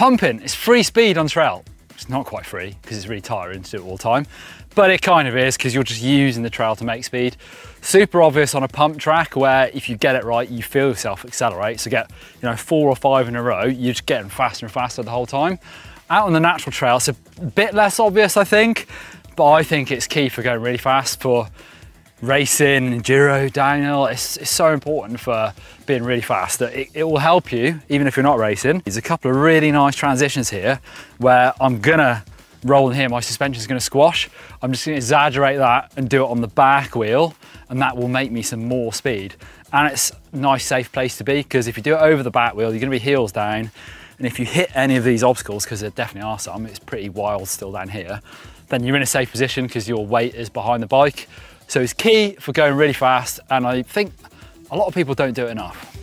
Pumping, it's free speed on trail. It's not quite free because it's really tiring to do it all the time, but it kind of is because you're just using the trail to make speed. Super obvious on a pump track where if you get it right, you feel yourself accelerate. So get, you know, 4 or 5 in a row, you're just getting faster and faster the whole time. Out on the natural trail, it's a bit less obvious, I think, but I think it's key for going really fast, for racing, enduro, downhill. It's so important for being really fast that it will help you, even if you're not racing. There's a couple of really nice transitions here where I'm gonna roll in here, my suspension's gonna squash. I'm just gonna exaggerate that and do it on the back wheel, and that will make me some more speed. And it's a nice, safe place to be, because if you do it over the back wheel, you're gonna be heels down. And if you hit any of these obstacles, because there definitely are some, it's pretty wild still down here, then you're in a safe position because your weight is behind the bike. So it's key for going really fast, and I think a lot of people don't do it enough.